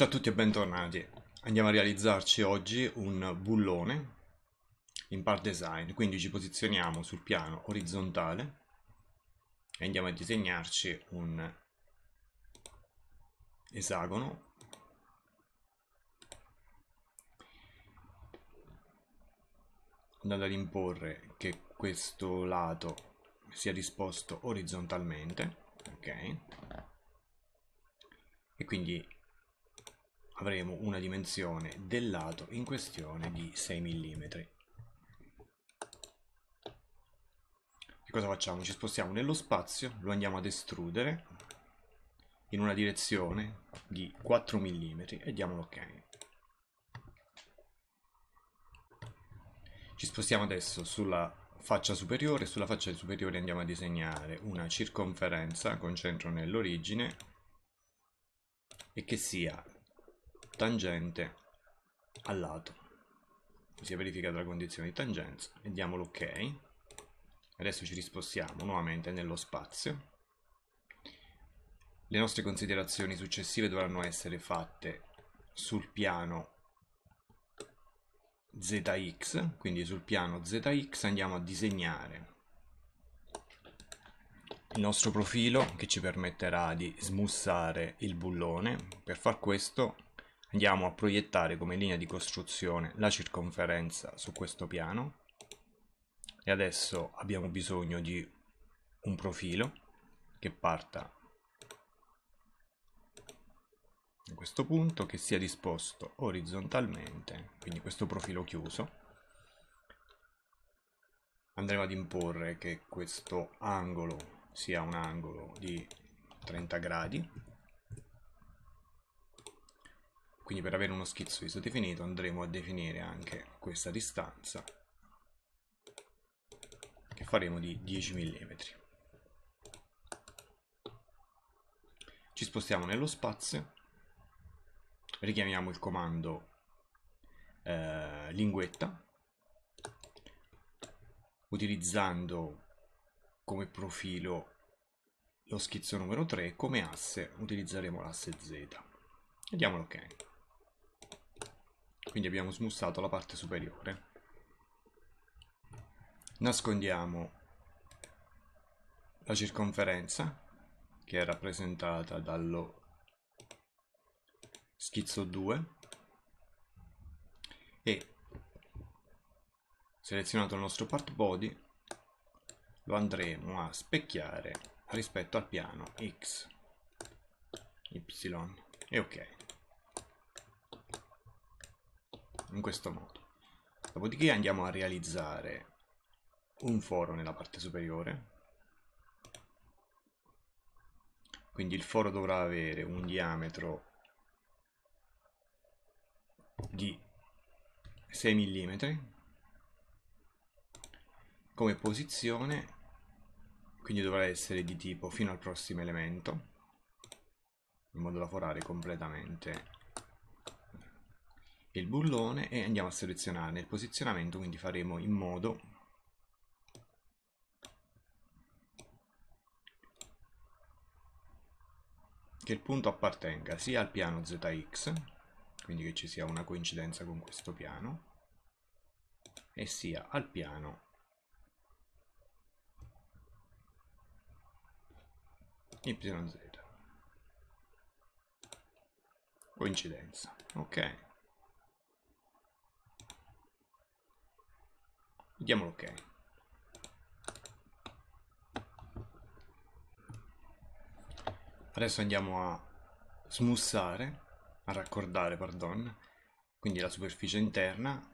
Ciao a tutti e bentornati. Andiamo a realizzarci oggi un bullone in part design, quindi ci posizioniamo sul piano orizzontale e andiamo a disegnarci un esagono andando ad imporre che questo lato sia disposto orizzontalmente, ok? E quindi avremo una dimensione del lato in questione di 6 mm. Che cosa facciamo? Ci spostiamo nello spazio, lo andiamo ad estrudere in una direzione di 4 mm e diamo l'ok. Ci spostiamo adesso sulla faccia superiore, sulla faccia superiore andiamo a disegnare una circonferenza con centro nell'origine e che sia tangente al lato. Si è verificata la condizione di tangenza e diamo l'ok. Adesso ci rispostiamo nuovamente nello spazio. Le nostre considerazioni successive dovranno essere fatte sul piano zx, quindi sul piano zx andiamo a disegnare il nostro profilo che ci permetterà di smussare il bullone. Per far questo andiamo a proiettare come linea di costruzione la circonferenza su questo piano e adesso abbiamo bisogno di un profilo che parta in questo punto, che sia disposto orizzontalmente, quindi questo profilo chiuso. Andremo ad imporre che questo angolo sia un angolo di 30 gradi, quindi per avere uno schizzo isodefinito andremo a definire anche questa distanza che faremo di 10 mm. Ci spostiamo nello spazio. Richiamiamo il comando linguetta, utilizzando come profilo lo schizzo numero 3, come asse utilizzeremo l'asse Z e diamo l'ok. Quindi abbiamo smussato la parte superiore. Nascondiamo la circonferenza che è rappresentata dallo schizzo 2 e, selezionato il nostro part body, lo andremo a specchiare rispetto al piano x, y e ok, in questo modo. Dopodiché andiamo a realizzare un foro nella parte superiore, quindi il foro dovrà avere un diametro di 6 mm come posizione, quindi dovrà essere di tipo fino al prossimo elemento, in modo da forare completamente il bullone, e andiamo a selezionarne il posizionamento, quindi faremo in modo che il punto appartenga sia al piano zx, quindi che ci sia una coincidenza con questo piano, e sia al piano YZ. Coincidenza, ok. Diamo l'ok. Adesso andiamo a smussare, a raccordare, pardon, quindi la superficie interna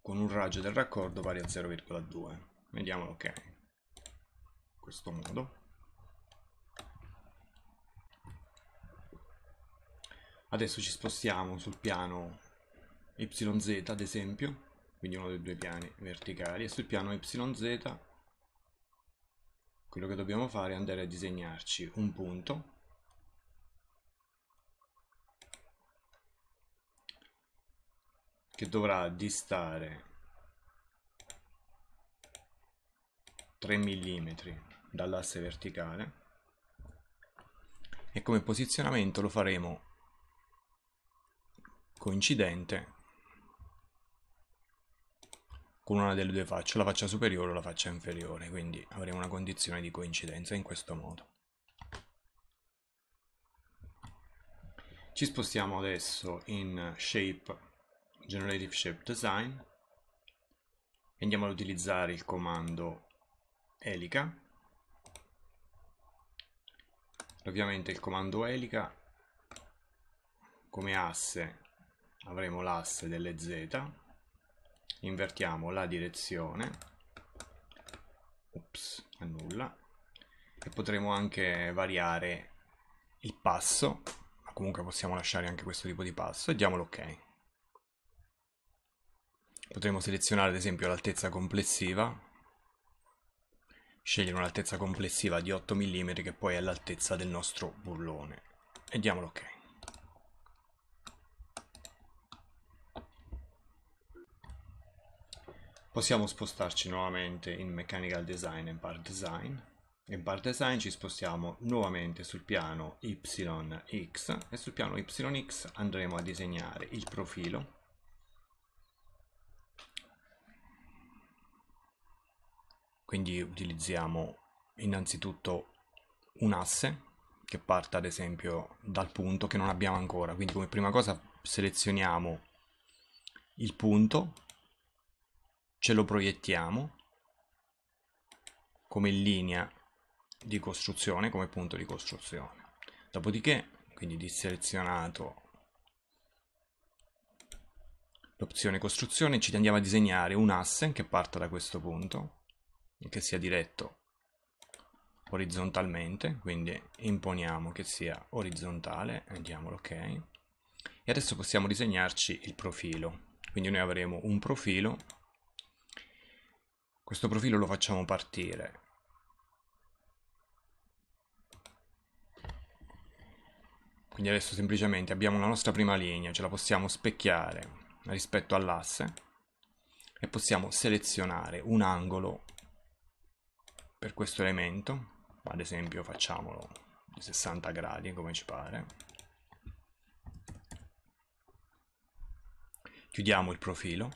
con un raggio del raccordo pari a 0,2. Vediamolo, ok, in questo modo. Adesso ci spostiamo sul piano YZ, ad esempio, quindi uno dei due piani verticali, e sul piano YZ quello che dobbiamo fare è andare a disegnarci un punto che dovrà distare 3 mm dall'asse verticale, e come posizionamento lo faremo coincidente con una delle due facce, la faccia superiore o la faccia inferiore, quindi avremo una condizione di coincidenza in questo modo. Ci spostiamo adesso in Shape, Generative Shape Design, e andiamo ad utilizzare il comando elica. Ovviamente il comando elica, come asse avremo l'asse delle Z, invertiamo la direzione, annulla, e potremo anche variare il passo, ma comunque possiamo lasciare anche questo tipo di passo, e diamo l'ok. Potremo selezionare ad esempio l'altezza complessiva, scegliere un'altezza complessiva di 8 mm che poi è l'altezza del nostro burlone, e diamo l'ok. Possiamo spostarci nuovamente in Mechanical Design e Bar Design. In Bar Design ci spostiamo nuovamente sul piano YX e sul piano YX andremo a disegnare il profilo. Quindi utilizziamo innanzitutto un asse che parta ad esempio dal punto che non abbiamo ancora, quindi come prima cosa selezioniamo il punto, ce lo proiettiamo come linea di costruzione, come punto di costruzione. Dopodiché, quindi selezionato l'opzione costruzione, ci andiamo a disegnare un asse che parta da questo punto, che sia diretto orizzontalmente, quindi imponiamo che sia orizzontale, e diamo l'ok. E adesso possiamo disegnarci il profilo, quindi noi avremo un profilo, questo profilo lo facciamo partire quindi adesso semplicemente abbiamo la nostra prima linea, ce la possiamo specchiare rispetto all'asse e possiamo selezionare un angolo per questo elemento, ad esempio facciamolo di 60 gradi come ci pare, chiudiamo il profilo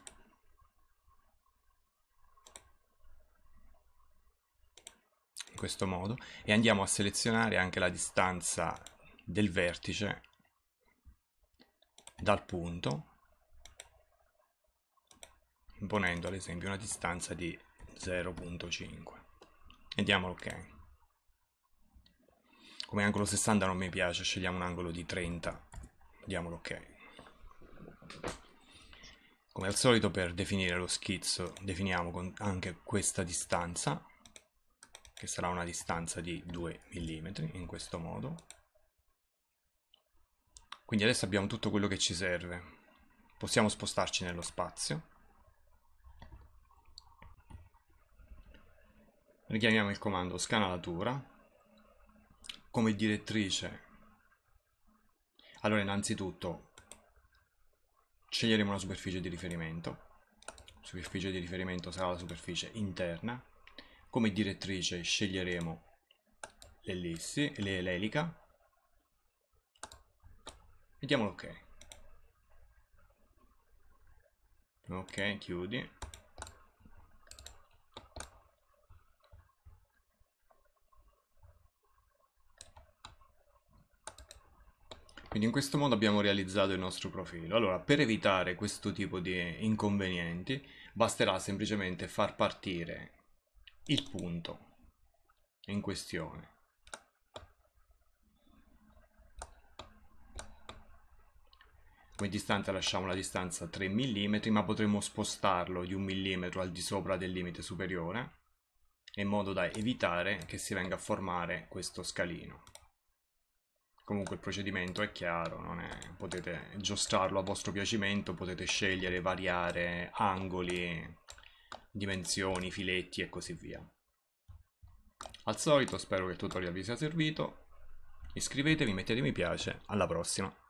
in questo modo e andiamo a selezionare anche la distanza del vertice dal punto, imponendo ad esempio una distanza di 0.5. E diamo l'ok. Come angolo 60 non mi piace, scegliamo un angolo di 30, diamo l'ok. Come al solito per definire lo schizzo definiamo anche questa distanza, che sarà una distanza di 2 mm in questo modo. Quindi adesso abbiamo tutto quello che ci serve, possiamo spostarci nello spazio. Richiamiamo il comando scanalatura come direttrice. Allora innanzitutto sceglieremo una superficie di riferimento, la superficie di riferimento sarà la superficie interna, come direttrice sceglieremo l'ellissi, l'elica e diamo l'ok. Ok, chiudi. Quindi in questo modo abbiamo realizzato il nostro profilo. Allora, per evitare questo tipo di inconvenienti, basterà semplicemente far partire il punto in questione. Come distanza lasciamo la distanza 3 mm, ma potremo spostarlo di 1 mm al di sopra del limite superiore, in modo da evitare che si venga a formare questo scalino. Comunque il procedimento è chiaro, non è... potete giostrarlo a vostro piacimento, potete scegliere, variare angoli, dimensioni, filetti e così via. Al solito spero che il tutorial vi sia servito, iscrivetevi, mettete mi piace, alla prossima!